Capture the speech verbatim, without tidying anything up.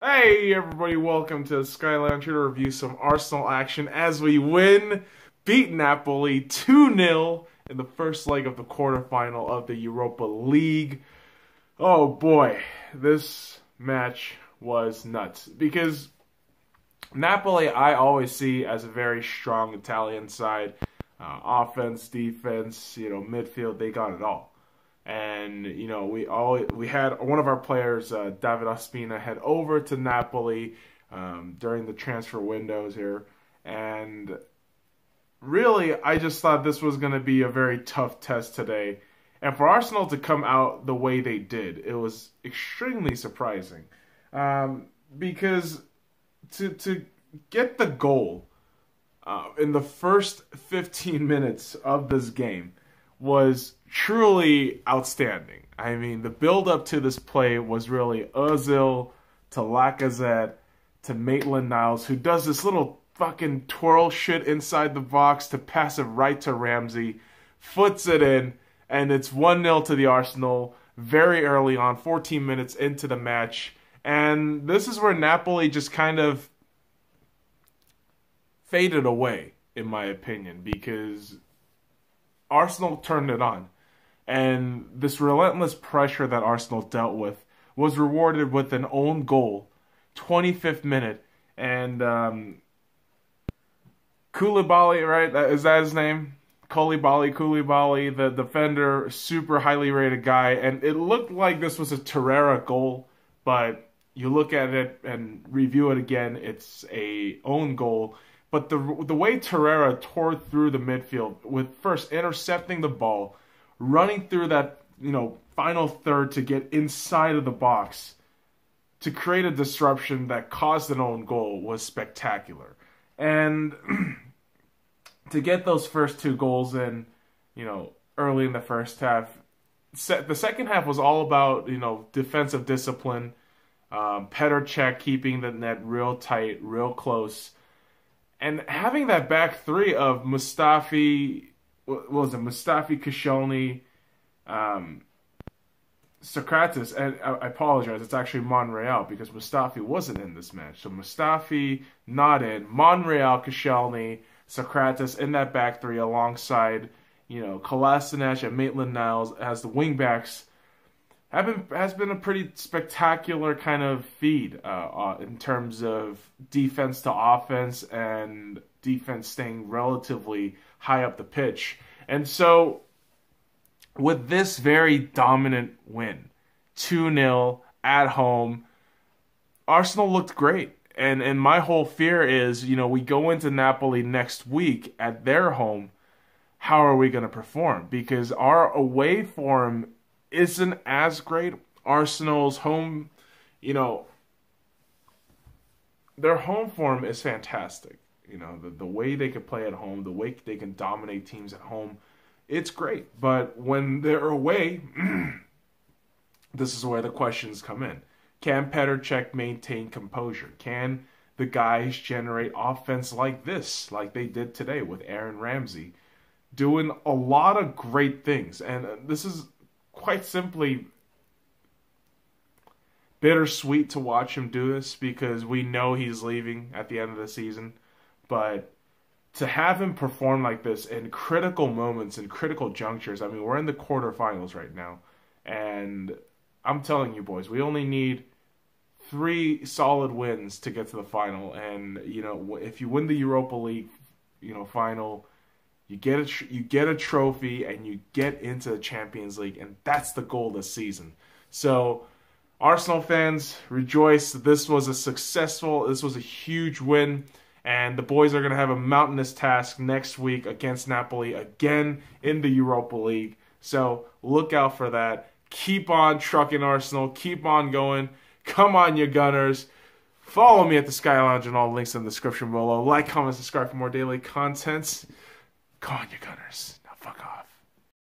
Hey everybody, welcome to Sky Lounge, here to review some Arsenal action as we win, beat Napoli two nil in the first leg of the quarterfinal of the Europa League. Oh boy, this match was nuts, because Napoli I always see as a very strong Italian side. Uh, offense, defense, you know, midfield, they got it all. And, you know, we all we had one of our players, uh, David Ospina, head over to Napoli um, during the transfer windows here. And really, I just thought this was going to be a very tough test today. And for Arsenal to come out the way they did, it was extremely surprising. Um, because to, to get the goal uh, in the first fifteen minutes of this game was truly outstanding. I mean, the build-up to this play was really Ozil to Lacazette to Maitland-Niles, who does this little fucking twirl shit inside the box to pass it right to Ramsey, foots it in, and it's one nil to the Arsenal very early on, fourteen minutes into the match. And this is where Napoli just kind of faded away, in my opinion, because Arsenal turned it on, and this relentless pressure that Arsenal dealt with was rewarded with an own goal, twenty-fifth minute, and um, Koulibaly, right? Is that his name? Koulibaly, Koulibaly, the defender, super highly rated guy, and it looked like this was a Torreira goal, but you look at it and review it again, it's a own goal. But the the way Torreira tore through the midfield, with first intercepting the ball, running through that, you know, final third to get inside of the box to create a disruption that caused an own goal, was spectacular. And to get those first two goals in, you know, early in the first half, the second half was all about, you know, defensive discipline, um, Petr Cech keeping the net real tight, real close. And having that back three of Mustafi, what was it, Mustafi, Koscielny, um, Sokratis, and I, I apologize, it's actually Monreal, because Mustafi wasn't in this match. So Mustafi not in, Monreal, Koscielny, Sokratis in that back three alongside, you know, Kolasinac and Maitland-Niles as the wingbacks. Have been, has been a pretty spectacular kind of feed uh, in terms of defense to offense and defense staying relatively high up the pitch. And so with this very dominant win, two nil at home, Arsenal looked great. And, and my whole fear is, you know, we go into Napoli next week at their home. How are we going to perform? Because our away form isn't as great. Arsenal's home, you know, their home form is fantastic. You know, the, the way they can play at home, the way they can dominate teams at home, it's great. But when they're away, this is where the questions come in. Can Petr Cech maintain composure? Can the guys generate offense like this, like they did today with Aaron Ramsey, doing a lot of great things? And this is quite simply bittersweet to watch him do this, because we know he's leaving at the end of the season. But to have him perform like this in critical moments and critical junctures, I mean, we're in the quarterfinals right now, and I'm telling you boys, we only need three solid wins to get to the final. And you know, if you win the Europa League, you know, final, You get, a, you get a trophy, and you get into the Champions League, and that's the goal this season. So, Arsenal fans, rejoice. This was a successful, this was a huge win, and the boys are going to have a mountainous task next week against Napoli, again in the Europa League. So, look out for that. Keep on trucking, Arsenal. Keep on going. Come on, you Gunners. Follow me at the Sky Lounge and all links in the description below. Like, comment, subscribe for more daily contents. Go on, you Gunners. Now fuck off.